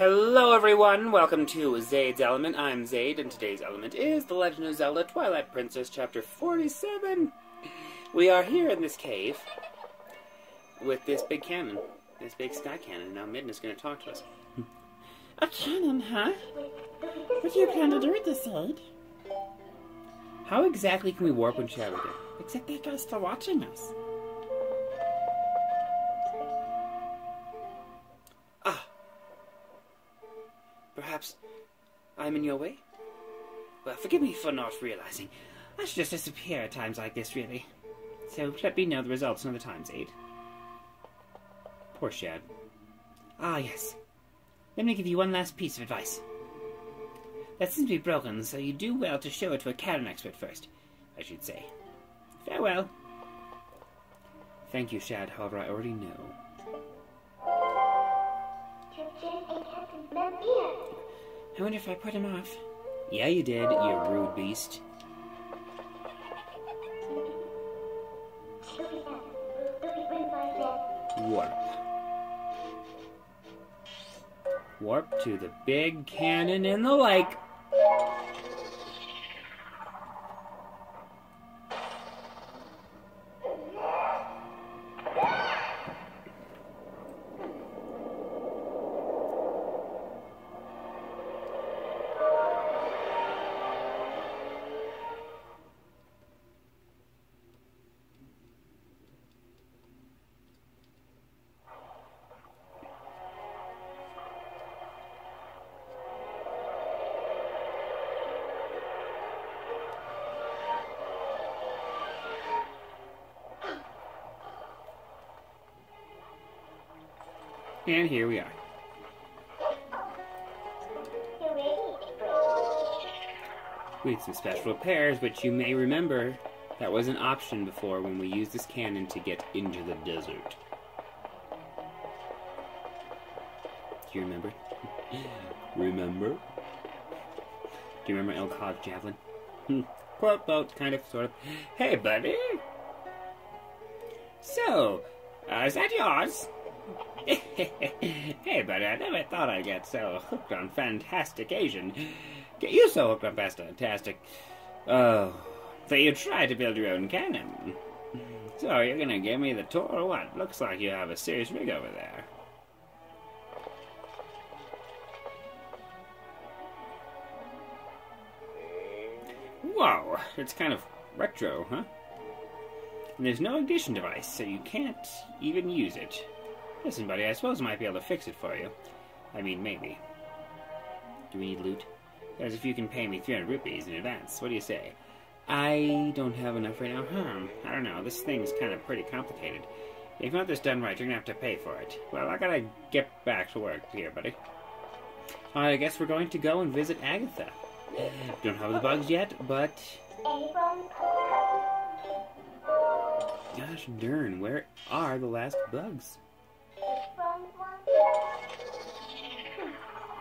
Hello everyone, welcome to Zade's Element. I'm Zade, and today's element is The Legend of Zelda: Twilight Princess, Chapter 47. We are here in this cave with this big cannon, this big sky cannon. Now Midna's going to talk to us. A cannon, huh? What do you plan to do with this, Zade? How exactly can we warp and shadow it? Except that guy's still watching us. Perhaps I'm in your way? Well, forgive me for not realizing. I should just disappear at times like this, really. So let me know the results another time, Zade. Poor Shad. Ah, yes. Let me give you one last piece of advice. That seems to be broken, so you do well to show it to a cannon expert first, I should say. Farewell. Thank you, Shad. However, I already know. I wonder if I put him off. Yeah, you did, you rude beast. Warp. Warp to the big cannon in the lake. And here we are. With some special repairs, which you may remember that was an option before when we used this cannon to get into the desert. Do you remember? Remember? Do you remember Elkhart Javelin? Quote, boat, kind of, sort of. Hey, buddy! So, is that yours? Hey, buddy, I never thought I'd get so hooked on Fantastic Asian. Get you so hooked on Fantastic. Oh, so you try to build your own cannon. So you're gonna give me the tour or what? Looks like you have a serious rig over there. Whoa, it's kind of retro, huh? And there's no ignition device, so you can't even use it. Listen, buddy, I suppose I might be able to fix it for you. I mean, maybe. Do we need loot? As if you can pay me 300 rupees in advance. What do you say? I don't have enough right now. I don't know. This thing's kind of pretty complicated. If not this done right, you're going to have to pay for it. Well, I gotta get back to work here, buddy. I guess we're going to go and visit Agatha. Don't have the bugs yet, but... Gosh darn, where are the last bugs?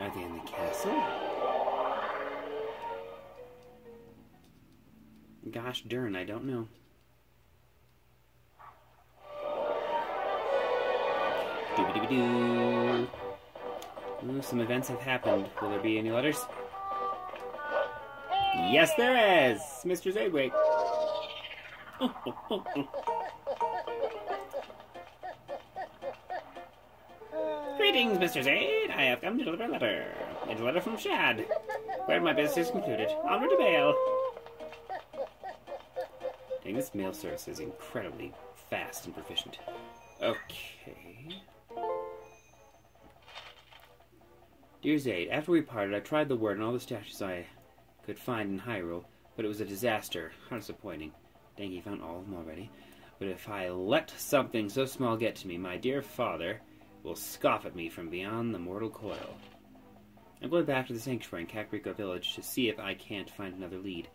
Are they in the castle? Gosh darn, I don't know. Doo-ba-doo-ba-doo. Ooh, some events have happened. Will there be any letters? Yes, there is! Mr. Zade, wait. Greetings, Mr. Zade. I have come to deliver a letter. It's a letter from Shad, where my business is concluded. Onward to mail. Dang, this mail service is incredibly fast and proficient. Okay. Dear Zade, after we parted, I tried the word and all the statues I could find in Hyrule, but it was a disaster. How disappointing. Dang, he found all of them already. But if I let something so small get to me, my dear father... will scoff at me from beyond the mortal coil. I'm going back to the sanctuary in Kakariko Village to see if I can't find another lead.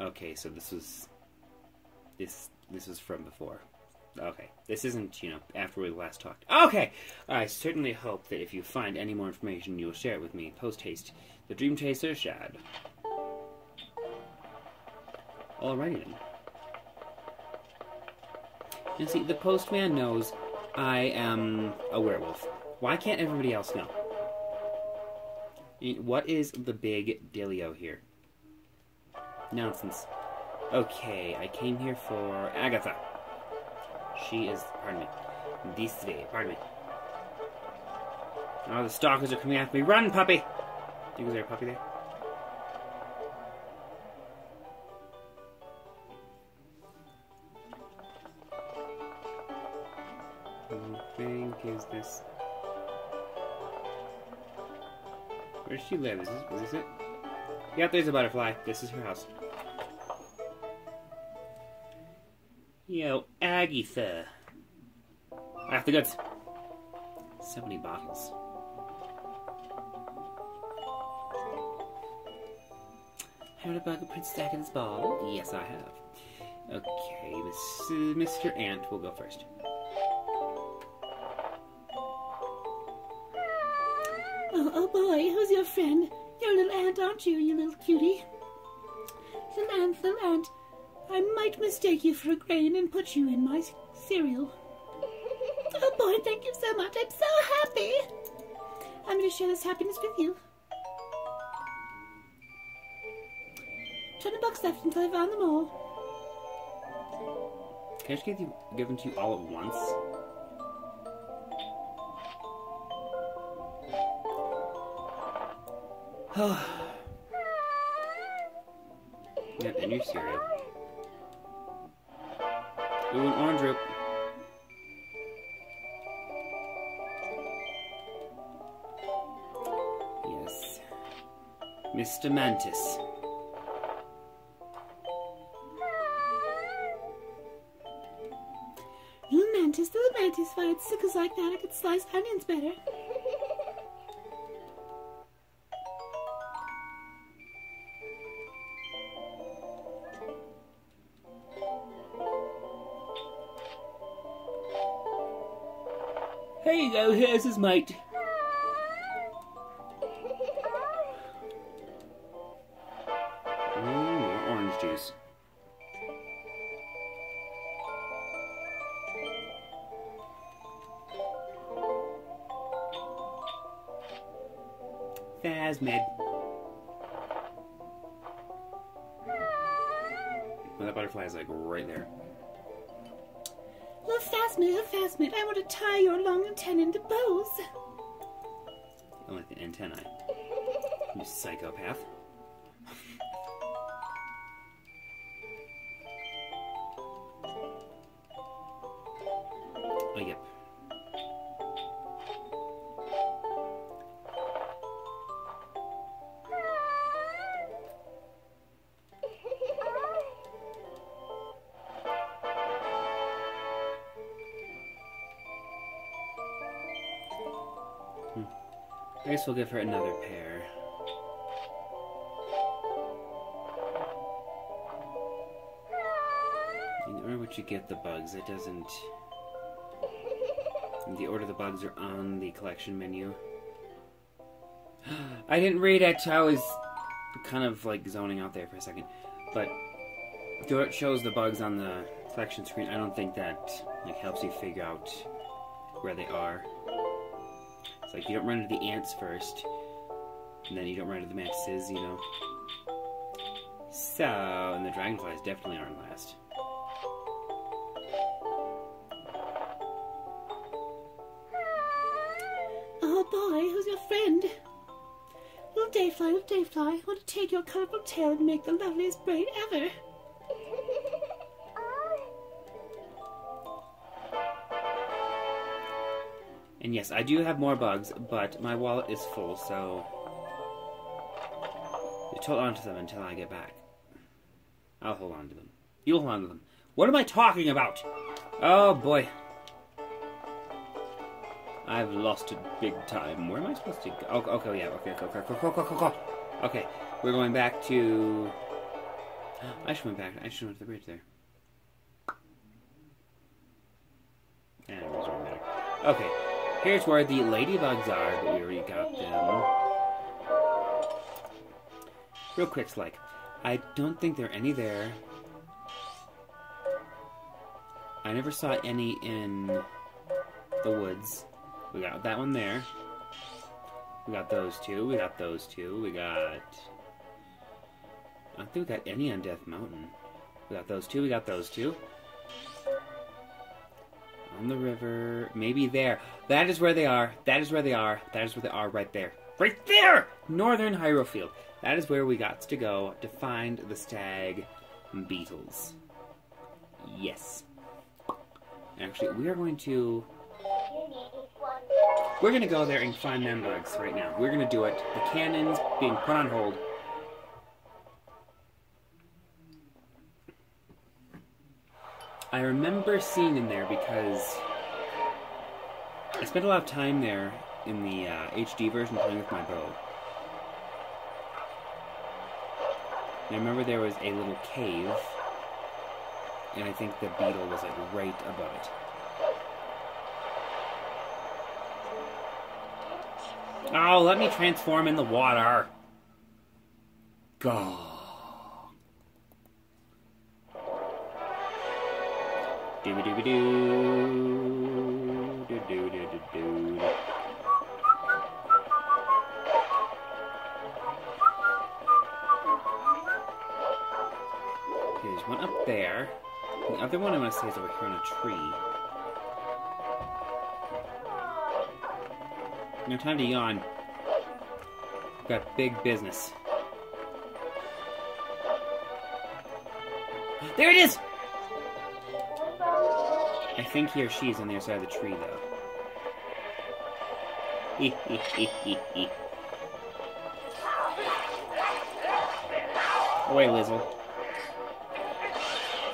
Okay, so this was... This was from before. Okay, this isn't, you know, after we last talked. Okay! I certainly hope that if you find any more information, you'll share it with me. Post-haste, the Dream Chaser, Shad. Alrighty then. And see, the postman knows... I am a werewolf. Why can't everybody else know? What is the big dealio here? Nonsense. Okay, I came here for Agatha. She is, pardon me, this way, pardon me. Oh, the stalkers are coming after me. Run, puppy! I think there's a puppy there. I think is this... Where does she live? Is this it? Yeah, there's a butterfly. This is her house. Yo, Agatha. I have the goods. So many bottles. Heard about Prince Dakin's ball? Yes, I have. Okay, Mr. Ant will go first. Oh boy, who's your friend? You're a little ant, aren't you, you little cutie? Little ant, I might mistake you for a grain and put you in my cereal. Oh boy, thank you so much. I'm so happy. I'm going to share this happiness with you. 20 bucks left until I found them all. Can I just give them to you all at once? Yeah, and your cereal. Ooh, an orange rope. Yes. Mr. Mantis. Little Mantis, why it's sickles like that, I could slice onions better. Hey, go, here's his mate. Ooh, more orange juice. Phasmid. Well, that butterfly is like right there. Little Phasmid, I want to tie your long antenna into bows. Only the antennae. You psychopath. Oh, yep. I guess we'll give her another pair. In the order which you get the bugs, it doesn't... In the order the bugs are on the collection menu. I didn't read it, I was kind of like zoning out there for a second. But though it shows the bugs on the collection screen, I don't think that like helps you figure out where they are. It's like, you don't run into the ants first, and then you don't run into the mantises, you know. So, and the dragonflies definitely aren't last. Oh boy, who's your friend? Little dayfly, I want to take your colorful tail and make the loveliest braid ever. And yes, I do have more bugs, but my wallet is full, so... Just hold on to them until I get back. I'll hold on to them. You'll hold on to them. What am I talking about? Oh, boy. I've lost it big time. Where am I supposed to go? Oh, okay, yeah, okay. Okay, we're going back to... I should went to the bridge there. And it doesn't matter. Okay. Here's where the ladybugs are, but we already got them. Real quick, like, I don't think there are any there. I never saw any in the woods. We got that one there. We got those two. We got those two. We got... I don't think we got any on Death Mountain. We got those two. We got those two. On the river. Maybe there. That is where they are. That is where they are. That is where they are right there. Right there! Northern Hyrule Field. That is where we got to go to find the stag beetles. Yes. Actually, we are going to... We're going to go there and find them bugs right now. We're going to do it. The cannon's being put on hold. I remember seeing them there because I spent a lot of time there in the HD version playing with my bow. And I remember there was a little cave, and I think the beetle was like right above it. Oh, let me transform in the water. Go. Dooby dooby doo. Doo doo doo doo doo. Okay, there's one up there. The other one I want to say is over here on a tree. No time to yawn. We've got big business. There it is! I think he or she is on the other side of the tree, though. Away, Lizzle.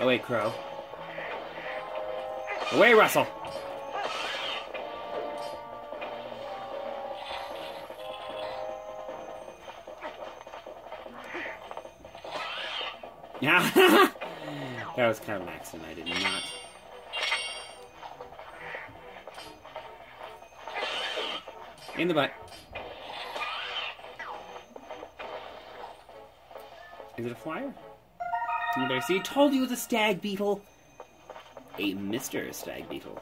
Away, Crow. Away, Russell! That was kind of an accident. I did not. In the butt. Is it a flyer? Anybody see? Told you it was a stag beetle. A Mr. Stag Beetle.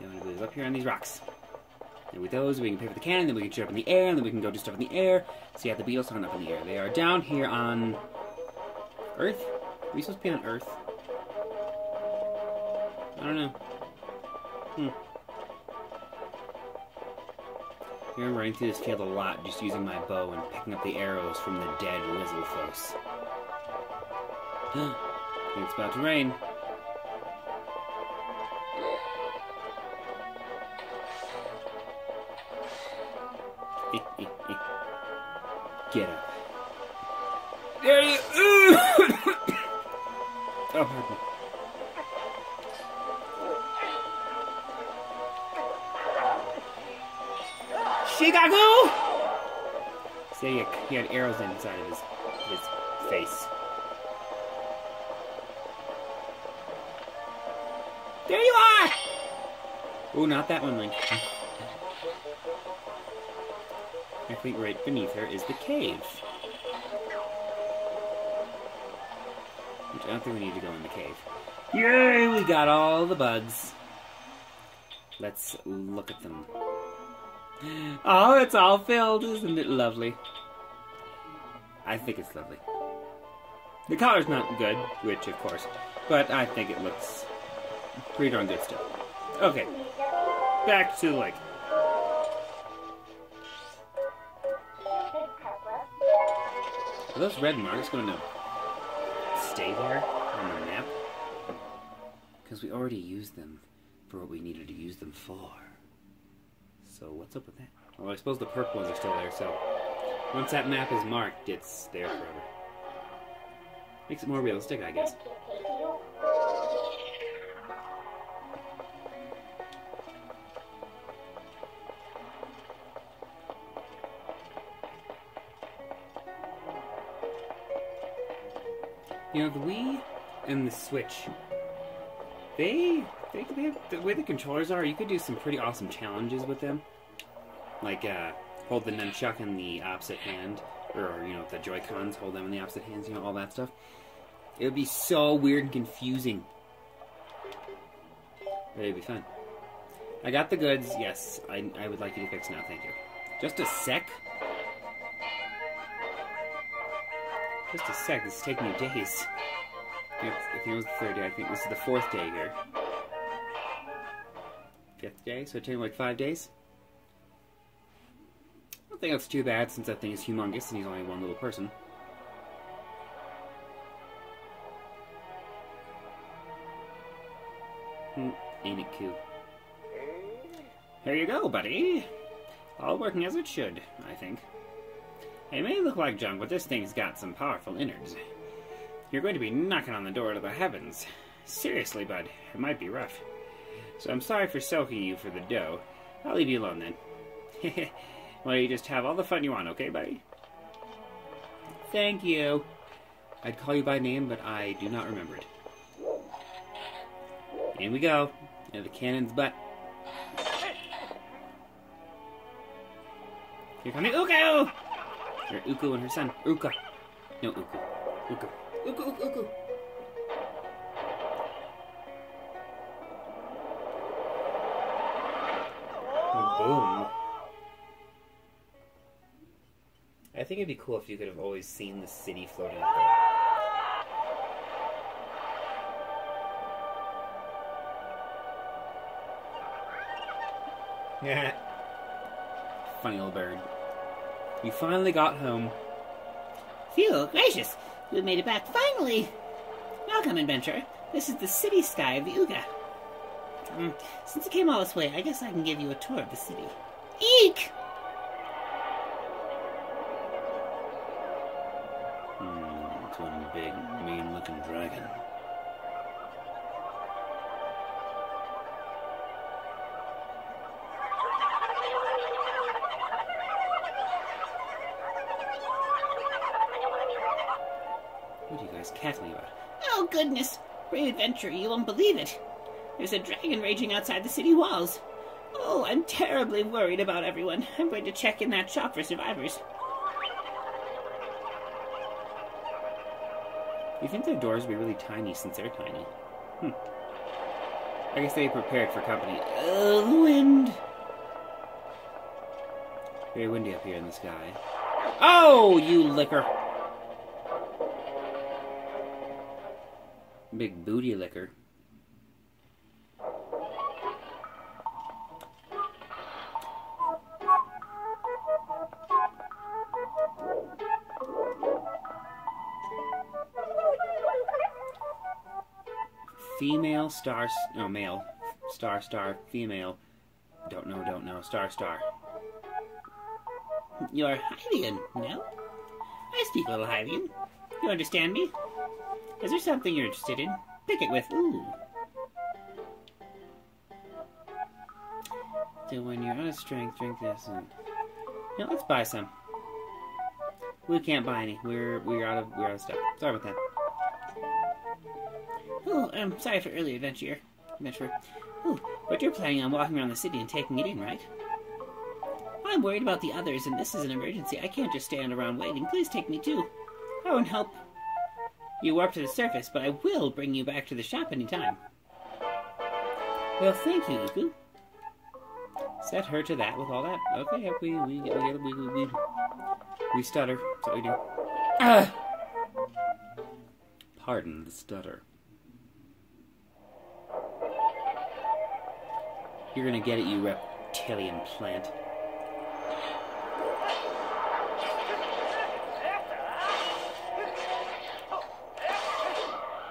I'm gonna move up here on these rocks. And with those, we can pick up the cannon, then we can shoot up in the air, and then we can go do stuff in the air. So yeah, the beetles aren't up in the air. They are down here on... Earth? Are we supposed to be on Earth? I don't know. I remember running through this field a lot, just using my bow and picking up the arrows from the dead Lizzle folks. It's about to rain. Get up. There you... Oh, pardon me. Chicago! See, he had arrows inside of his face. There you are! Ooh, not that one, Link. I think right beneath her is the cave. Which I don't think we need to go in the cave. Yay! We got all the bugs. Let's look at them. Oh, it's all filled. Isn't it lovely? I think it's lovely. The color's not good, which of course, but I think it looks pretty darn good still. Okay. Back to, like... Are those red marks going to stay there on the map? Because we already used them for what we needed to use them for. So what's up with that? Well, I suppose the purple ones are still there, so... Once that map is marked, it's there forever. Makes it more realistic, I guess. You know, the Wii and the Switch, they have, the way the controllers are, you could do some pretty awesome challenges with them. Like, hold the nunchuck in the opposite hand, or, you know, the Joy-Cons, hold them in the opposite hands, you know, all that stuff. It would be so weird and confusing. But it would be fun. I got the goods. Yes, I would like you to fix now. Thank you. Just a sec. Just a sec. This is taking you days. I think it was the third day. I think this is the fourth day here. Fifth day. So it took like 5 days. I don't think that's too bad since that thing is humongous and he's only one little person. Ain't it cool? Here you go, buddy. All working as it should, I think. It may look like junk, but this thing's got some powerful innards. You're going to be knocking on the door to the heavens. Seriously, bud, it might be rough. So I'm sorry for soaking you for the dough. I'll leave you alone, then. Well, you just have all the fun you want, okay, buddy? Thank you. I'd call you by name, but I do not remember it. In we go. Into the cannon's butt. Here comes Ooccoo! Or Ooccoo and her son. Uka. No, Ooccoo. Ooccoo. Ooccoo, Ooccoo. Boom. I think it'd be cool if you could have always seen the city floating up there. Yeah. Funny old bird. You finally got home. Phew, gracious! You made it back finally! Welcome, adventurer. This is the city sky of the Uka. Since you came all this way, I guess I can give you a tour of the city. Eek! It's one big, mean-looking dragon. Cackling about. Oh, goodness! Brave adventurer, you won't believe it! There's a dragon raging outside the city walls. Oh, I'm terribly worried about everyone. I'm going to check in that shop for survivors. You think their doors would be really tiny since they're tiny? I guess they prepared for company. Oh, the wind! Very windy up here in the sky. Oh, you licker! Big booty licker. Female star, no, male. Star, star, female. Don't know, star, star. You're Hylian, no? I speak a little Hylian. You understand me? Is there something you're interested in? Pick it with ooh. So when you're out of strength, drink this one. Now let's buy some. We can't buy any. We're out of stuff. Sorry about that. Oh, I'm sorry for earlier adventure. Oh, but you're planning on walking around the city and taking it in, right? I'm worried about the others, and this is an emergency. I can't just stand around waiting. Please take me too. I won't help. You warp to the surface, but I will bring you back to the shop any time. Well, thank you, Luku. Set her to that with all that. Okay, we stutter. That's what we do. Pardon the stutter. You're gonna get it, you reptilian plant.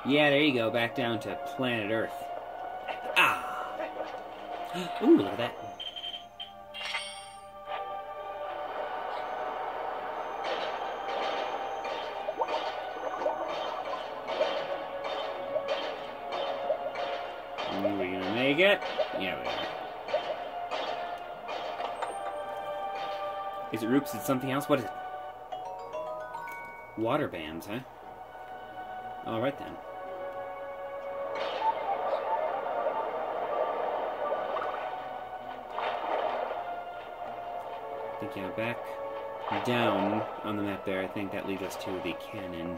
Yeah, there you go, back down to planet Earth. Ah! Ooh, look at that. Are we gonna make it? Yeah, we are. Is it Roops? Is it something else? What is it? Water bands, huh? Alright then. I think, yeah, back down on the map there. I think that leads us to the cannon.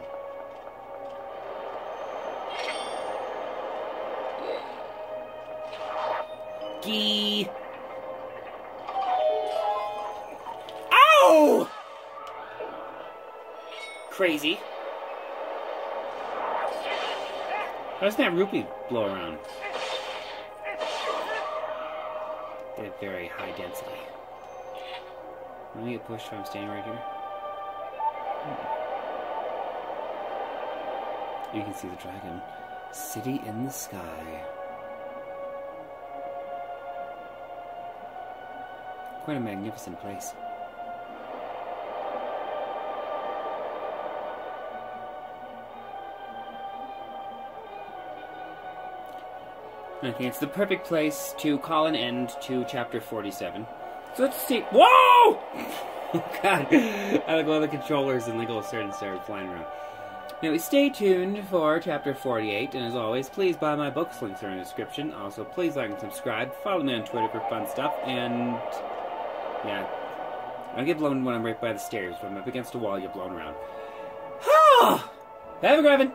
Lucky. Ow! Crazy. How does that rupee blow around? They're very high density. Let me get pushed if I'm standing right here. Hmm. You can see the dragon. City in the sky. Quite a magnificent place. I think it's the perfect place to call an end to Chapter 47. So let's see. Whoa! Oh, God. I like all the controllers and like all certain started flying around. Now, stay tuned for Chapter 48, and as always, please buy my books. Links are in the description. Also, please like and subscribe. Follow me on Twitter for fun stuff, and... yeah. I get blown when I'm right by the stairs. When I'm up against a wall, I get blown around. Ha! Have a grabbin'!